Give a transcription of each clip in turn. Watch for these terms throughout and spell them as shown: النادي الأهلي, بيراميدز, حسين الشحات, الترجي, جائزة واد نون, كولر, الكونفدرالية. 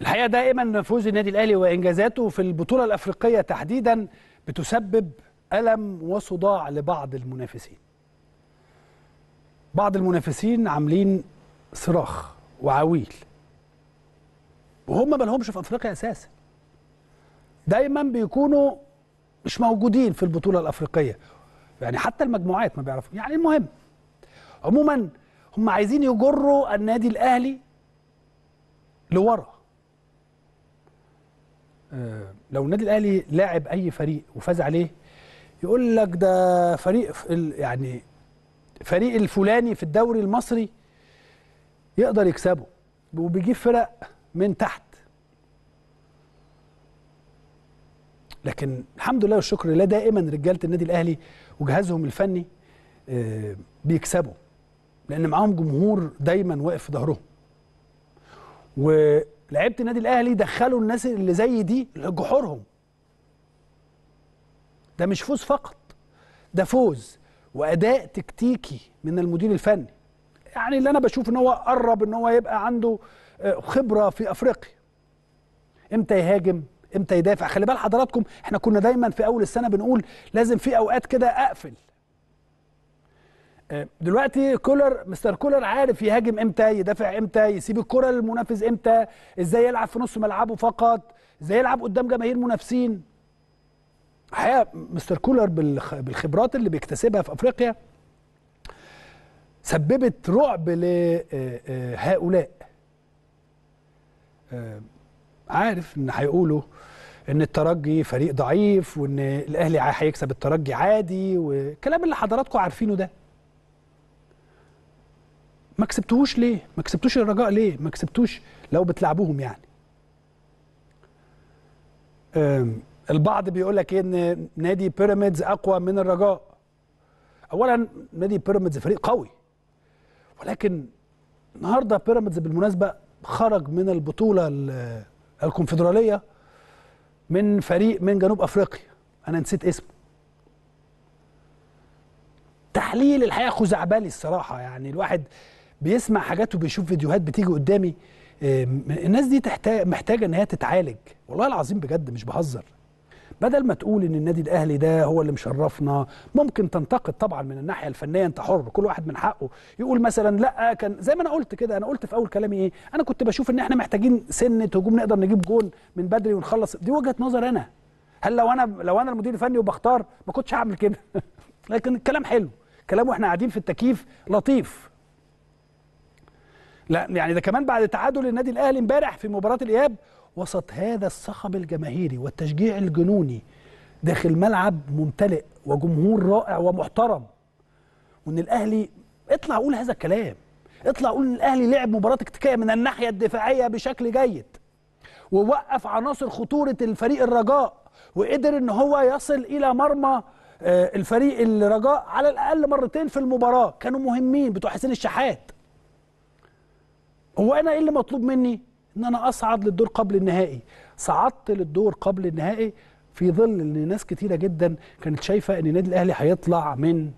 الحقيقة دائما فوز النادي الأهلي وإنجازاته في البطولة الأفريقية تحديدا بتسبب ألم وصداع لبعض المنافسين. بعض المنافسين عاملين صراخ وعويل وهم ما لهمش في أفريقيا أساسا، دايما بيكونوا مش موجودين في البطولة الأفريقية، يعني حتى المجموعات ما بيعرفوا. يعني المهم عموما هم عايزين يجروا النادي الأهلي لورا. لو النادي الأهلي لاعب أي فريق وفاز عليه يقول لك ده فريق يعني فريق الفلاني في الدوري المصري يقدر يكسبه، وبيجيب فرق من تحت. لكن الحمد لله والشكر لله دائما رجاله النادي الأهلي وجهازهم الفني بيكسبوا، لأن معاهم جمهور دايما واقف في ظهرهم. ولاعيبه النادي الأهلي دخلوا الناس اللي زي دي لجحورهم. ده مش فوز فقط، ده فوز وأداء تكتيكي من المدير الفني. يعني اللي أنا بشوف إن هو قرب إن هو يبقى عنده خبرة في أفريقيا. إمتى يهاجم؟ إمتى يدافع؟ خلي بال حضراتكم إحنا كنا دايماً في أول السنة بنقول لازم في أوقات كده أقفل. دلوقتي كولر، مستر كولر، عارف يهاجم إمتى، يدافع إمتى، يسيب الكرة للمنافس إمتى، إزاي يلعب في نص ملعبه فقط، إزاي يلعب قدام جماهير منافسين. الحقيقة مستر كولر بالخبرات اللي بيكتسبها في أفريقيا سببت رعب لهؤلاء. عارف إن هيقولوا إن الترجي فريق ضعيف وإن الأهلي هيكسب الترجي عادي، والكلام اللي حضراتكم عارفينه ده. ما كسبتوش ليه؟ ما كسبتوش الرجاء ليه؟ ما كسبتوش لو بتلعبوهم يعني. البعض بيقول لك ايه ان نادي بيراميدز اقوى من الرجاء. اولا نادي بيراميدز فريق قوي، ولكن النهارده بيراميدز بالمناسبه خرج من البطوله الكونفدراليه من فريق من جنوب افريقيا انا نسيت اسمه. تحليل الحقيقه خزعبلي الصراحه، يعني الواحد بيسمع حاجات وبيشوف فيديوهات بتيجي قدامي. الناس دي محتاجه ان هي تتعالج، والله العظيم بجد مش بهزر. بدل ما تقول ان النادي الاهلي ده هو اللي مشرفنا، ممكن تنتقد طبعا من الناحيه الفنيه، انت حر، كل واحد من حقه يقول مثلا لا كان زي ما انا قلت كده. انا قلت في اول كلامي ايه؟ انا كنت بشوف ان احنا محتاجين سنه هجوم نقدر نجيب جون من بدري ونخلص، دي وجهه نظر انا. هل لو انا المدير الفني وبختار ما كنتش هعمل كده لكن الكلام حلو، كلام واحنا قاعدين في التكييف لطيف. لا يعني ده كمان بعد تعادل النادي الاهلي امبارح في مباراه الاياب وسط هذا الصخب الجماهيري والتشجيع الجنوني داخل ملعب ممتلئ وجمهور رائع ومحترم، وان الاهلي اطلع قول هذا الكلام، اطلع قول ان الاهلي لعب مباراه تكتيكيه من الناحيه الدفاعيه بشكل جيد ووقف عناصر خطوره الفريق الرجاء وقدر ان هو يصل الى مرمى الفريق الرجاء على الاقل مرتين في المباراه كانوا مهمين بتوع حسين الشحات. هو انا ايه اللي مطلوب مني؟ ان انا اصعد للدور قبل النهائي. صعدت للدور قبل النهائي في ظل ان ناس كتيره جدا كانت شايفه ان النادي الاهلي هيطلع من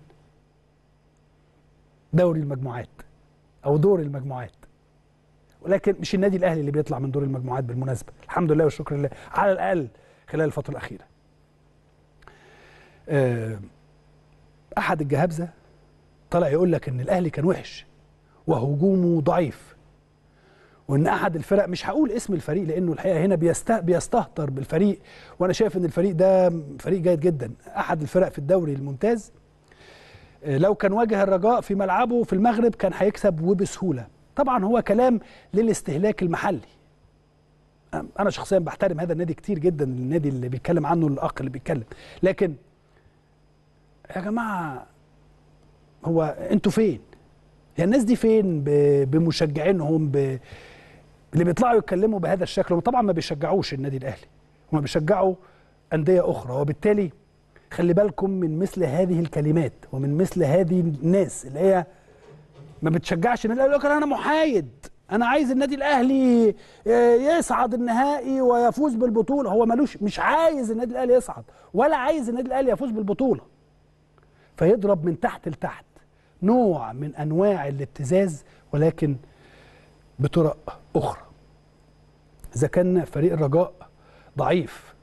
دوري المجموعات او دور المجموعات، ولكن مش النادي الاهلي اللي بيطلع من دور المجموعات بالمناسبه، الحمد لله والشكر لله على الاقل خلال الفتره الاخيره. احد الجهابزه طلع يقول لك ان الاهلي كان وحش وهجومه ضعيف، وان احد الفرق مش هقول اسم الفريق لانه الحقيقه هنا بيستهتر بالفريق، وانا شايف ان الفريق ده فريق جيد جدا. احد الفرق في الدوري الممتاز لو كان واجه الرجاء في ملعبه في المغرب كان هيكسب وبسهوله. طبعا هو كلام للاستهلاك المحلي، انا شخصيا بحترم هذا النادي كتير جدا، النادي اللي بيتكلم عنه الاخ اللي بيتكلم، لكن يا جماعه هو انتوا فين؟ يعني الناس دي فين بمشجعينهم اللي بيطلعوا يتكلموا بهذا الشكل؟ وطبعا ما بيشجعوش النادي الاهلي وما بيشجعوا انديه اخرى، وبالتالي خلي بالكم من مثل هذه الكلمات ومن مثل هذه الناس اللي هي ما بتشجعش النادي الاهلي. انا محايد، انا عايز النادي الاهلي يصعد النهائي ويفوز بالبطوله. هو ملوش، مش عايز النادي الاهلي يصعد ولا عايز النادي الاهلي يفوز بالبطوله، فيضرب من تحت لتحت، نوع من انواع الابتزاز ولكن بطرق اخرى. اذا كان فريق الرجاء ضعيف،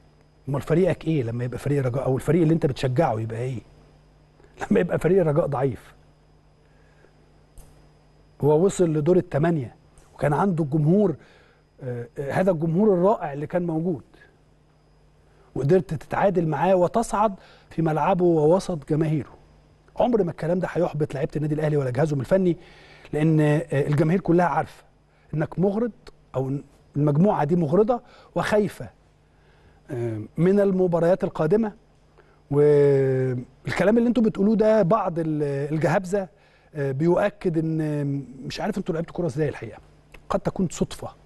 امال فريقك ايه لما يبقى فريق الرجاء، او الفريق اللي انت بتشجعه يبقى ايه لما يبقى فريق الرجاء ضعيف؟ هو وصل لدور الثمانيه وكان عنده الجمهور، هذا الجمهور الرائع اللي كان موجود، وقدرت تتعادل معاه وتصعد في ملعبه ووسط جماهيره. عمر ما الكلام ده هيحبط لعيبه النادي الاهلي ولا جهازهم الفني، لان الجماهير كلها عارفه انك مغرض، او المجموعه دي مغرضه وخايفه من المباريات القادمه. والكلام اللي انتم بتقولوه ده بعض الجهابزه بيؤكد ان مش عارف انتوا لعبتوا كوره ازاي الحقيقه، قد تكون صدفه